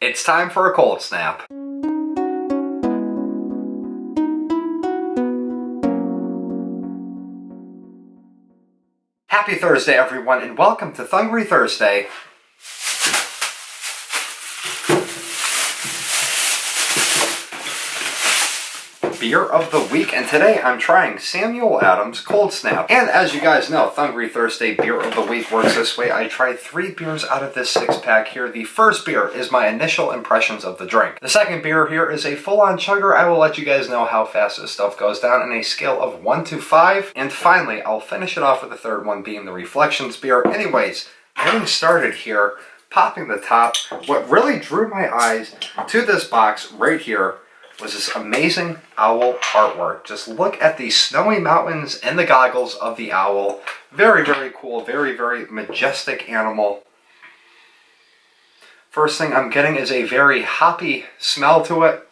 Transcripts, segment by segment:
It's time for a cold snap. Happy Thursday, everyone, and welcome to Thungry Thursday. Beer of the week, and today I'm trying Samuel Adams Cold Snap. And as you guys know, Thungry Thursday beer of the week works this way. I tried 3 beers out of this 6-pack here. The first beer is my initial impressions of the drink. The second beer here is a full-on chugger. I will let you guys know how fast this stuff goes down in a scale of 1 to 5. And finally, I'll finish it off with the third one being the Reflections beer. Anyways, getting started here, popping the top. What really drew my eyes to this box right here was this amazing owl artwork. Just look at the snowy mountains and the goggles of the owl. Very, very cool, very, very majestic animal. First thing I'm getting is a very hoppy smell to it.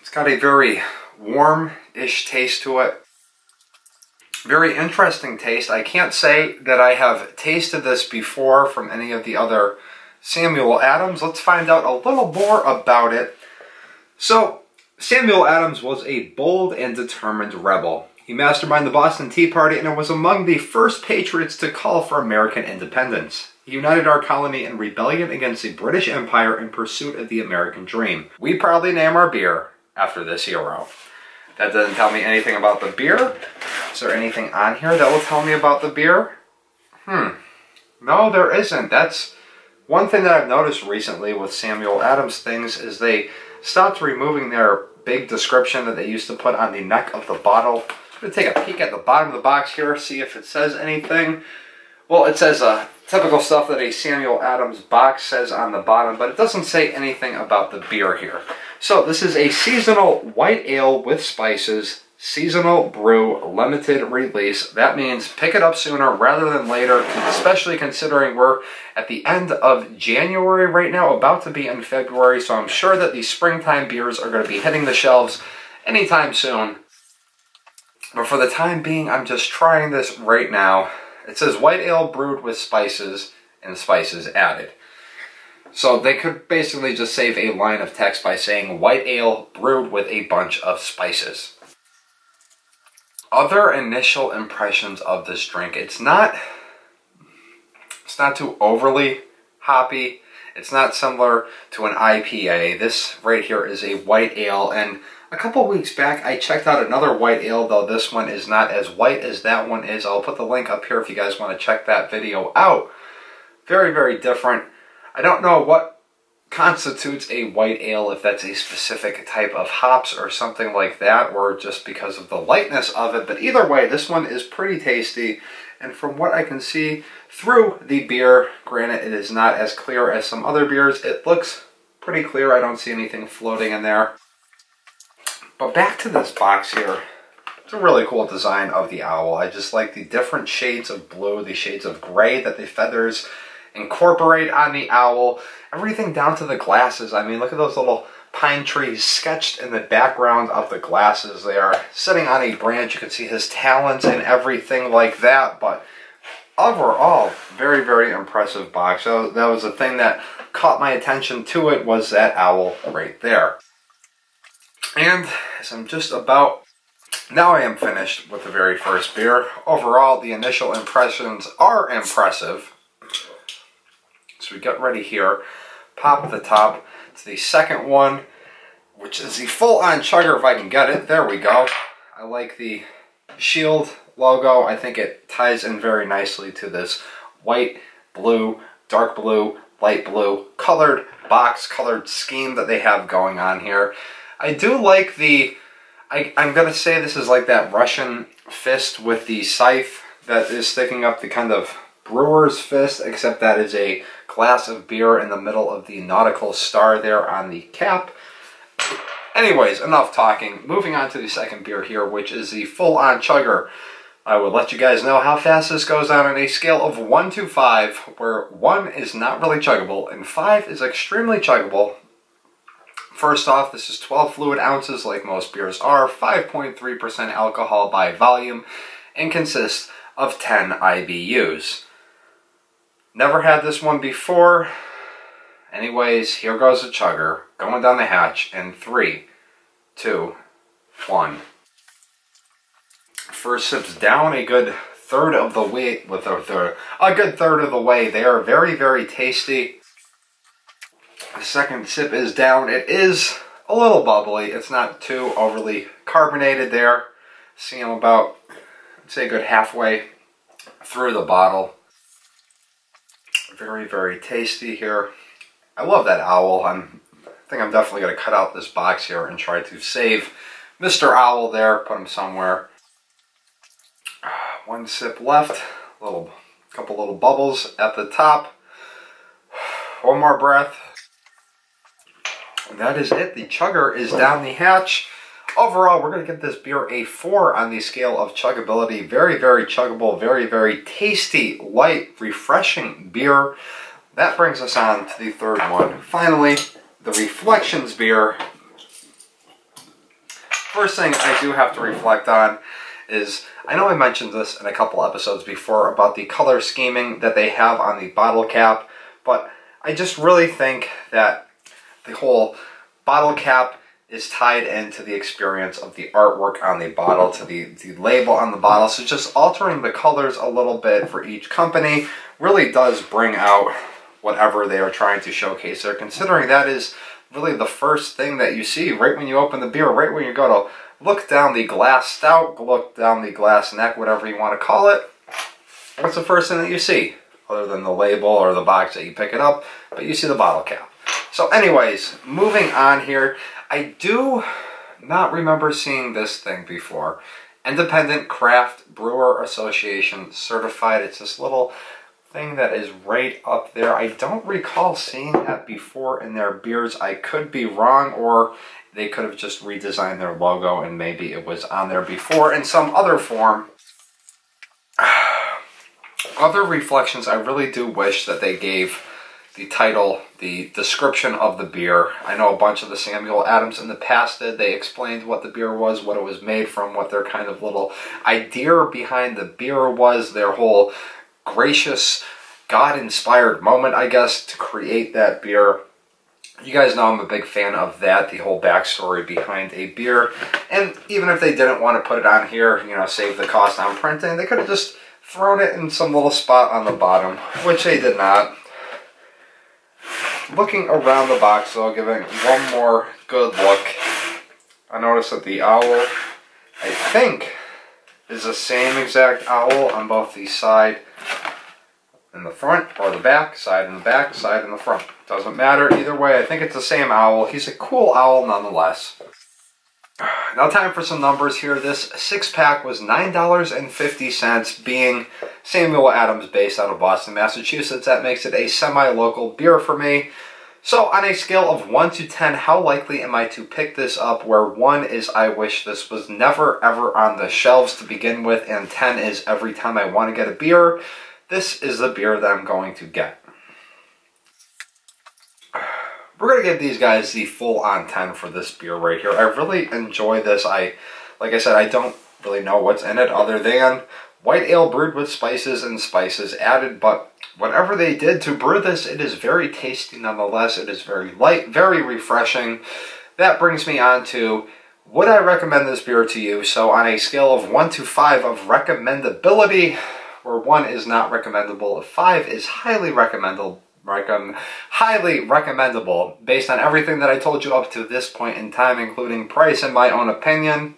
It's got a very warm-ish taste to it. Very interesting taste. I can't say that I have tasted this before from any of the other Samuel Adams. Let's find out a little more about it. So, Samuel Adams was a bold and determined rebel. He masterminded the Boston Tea Party and was among the first patriots to call for American independence. He united our colony in rebellion against the British Empire in pursuit of the American dream. We proudly name our beer after this hero. That doesn't tell me anything about the beer. Is there anything on here that will tell me about the beer? No, there isn't. That's one thing that I've noticed recently with Samuel Adams things is they stopped removing their big description that they used to put on the neck of the bottle. I'm going to take a peek at the bottom of the box here, see if it says anything. Well, it says typical stuff that a Samuel Adams box says on the bottom, but it doesn't say anything about the beer here. So this is a seasonal white ale with spices, seasonal brew, limited release. That means pick it up sooner rather than later, especially considering we're at the end of January right now, about to be in February, so I'm sure that these springtime beers are going to be hitting the shelves anytime soon. But for the time being, I'm just trying this right now. It says white ale brewed with spices and spices added. So they could basically just save a line of text by saying white ale brewed with a bunch of spices. Other initial impressions of this drink. It's not too overly hoppy. It's not similar to an IPA. This right here is a white ale, and a couple weeks back I checked out another white ale, though this one is not as white as that one is. I'll put the link up here if you guys want to check that video out. Very, very different. I don't know what constitutes a white ale, if that's a specific type of hops or something like that, or just because of the lightness of it, but either way, this one is pretty tasty, and from what I can see through the beer, granted it is not as clear as some other beers, it looks pretty clear. I don't see anything floating in there. But back to this box here, it's a really cool design of the owl. I just like the different shades of blue, the shades of gray that the feathers incorporate on the owl, everything down to the glasses. I mean, look at those little pine trees sketched in the background of the glasses there. Sitting on a branch, you can see his talons and everything like that, but overall, very, very impressive box. So that was the thing that caught my attention to it, was that owl right there. And as I'm just about, now I am finished with the very first beer. Overall, the initial impressions are impressive. So we got ready here, pop the top to the second one, which is the full-on chugger if I can get it. There we go. I like the shield logo. I think it ties in very nicely to this white, blue, dark blue, light blue colored box, colored scheme that they have going on here. I do like the, I'm going to say this is like that Russian fist with the scythe that is sticking up the kind of brewer's fist, except that is a glass of beer in the middle of the nautical star there on the cap. Anyways, enough talking. Moving on to the second beer here, which is the full-on chugger. I will let you guys know how fast this goes down on a scale of 1 to 5, where 1 is not really chuggable, and 5 is extremely chuggable. First off, this is 12 fluid ounces like most beers are, 5.3% alcohol by volume, and consists of 10 IBUs. Never had this one before, Anyways, here goes the chugger, going down the hatch in 3, 2, 1. First sip's down, a good third of the way They are very, very tasty. The second sip is down. It is a little bubbly. It's not too overly carbonated there. See, I'm about, I'd say, a good halfway through the bottle. Very, very tasty here. I love that owl. I think I'm definitely going to cut out this box here and try to save Mr. Owl there. Put him somewhere. One sip left. Couple little bubbles at the top. One more breath. And that is it. The chugger is down the hatch. Overall, we're going to give this beer a 4 on the scale of chuggability. Very, very chuggable. Very, very tasty, light, refreshing beer. That brings us on to the third one. Finally, the Reflections beer. First thing I do have to reflect on is, I know I mentioned this in a couple episodes before about the color scheming that they have on the bottle cap, but I just really think that the whole bottle cap is tied into the experience of the artwork on the bottle, to the label on the bottle. So just altering the colors a little bit for each company really does bring out whatever they are trying to showcase there, considering that is really the first thing that you see right when you open the beer, right when you go to look down the glass stout, look down the glass neck, whatever you want to call it. What's the first thing that you see? Other than the label or the box that you pick it up, but you see the bottle cap. So anyways, moving on here, I do not remember seeing this thing before. Independent Craft Brewer Association certified. It's this little thing that is right up there. I don't recall seeing that before in their beers. I could be wrong, or they could have just redesigned their logo and maybe it was on there before in some other form. Other reflections, I really do wish that they gave the title, the description of the beer. I know a bunch of the Samuel Adams in the past did. They explained what the beer was, what it was made from, what their kind of little idea behind the beer was, their whole gracious, God-inspired moment, I guess, to create that beer. You guys know I'm a big fan of that, the whole backstory behind a beer. And even if they didn't want to put it on here, you know, save the cost on printing, they could have just thrown it in some little spot on the bottom, which they did not. Looking around the box, though, giving one more good look, I noticed that the owl, I think, is the same exact owl on both the side and the front, or the back, side and the back, side and the front. Doesn't matter. Either way, I think it's the same owl. He's a cool owl nonetheless. Now time for some numbers here. This 6-pack was $9.50, being Samuel Adams based out of Boston, Massachusetts. That makes it a semi-local beer for me. So on a scale of 1 to 10, how likely am I to pick this up, where 1 is I wish this was never ever on the shelves to begin with, and 10 is every time I want to get a beer, this is the beer that I'm going to get. We're going to give these guys the full-on 10 for this beer right here. I really enjoy this. Like I said, I don't really know what's in it other than white ale brewed with spices and spices added. But whatever they did to brew this, it is very tasty nonetheless. It is very light, very refreshing. That brings me on to, would I recommend this beer to you? So on a scale of 1 to 5 of recommendability, where 1 is not recommendable, 5 is highly recommendable. Highly recommendable based on everything that I told you up to this point in time, including price and my own opinion.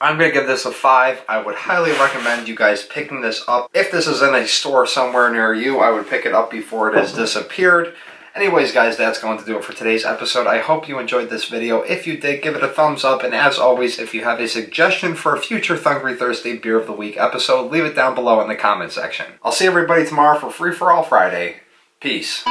I'm going to give this a 5. I would highly recommend you guys picking this up. If this is in a store somewhere near you, I would pick it up before it has disappeared. Anyways, guys, that's going to do it for today's episode. I hope you enjoyed this video. If you did, give it a thumbs up. And as always, if you have a suggestion for a future Thungry Thursday Beer of the Week episode, leave it down below in the comment section. I'll see everybody tomorrow for Free For All Friday. Peace.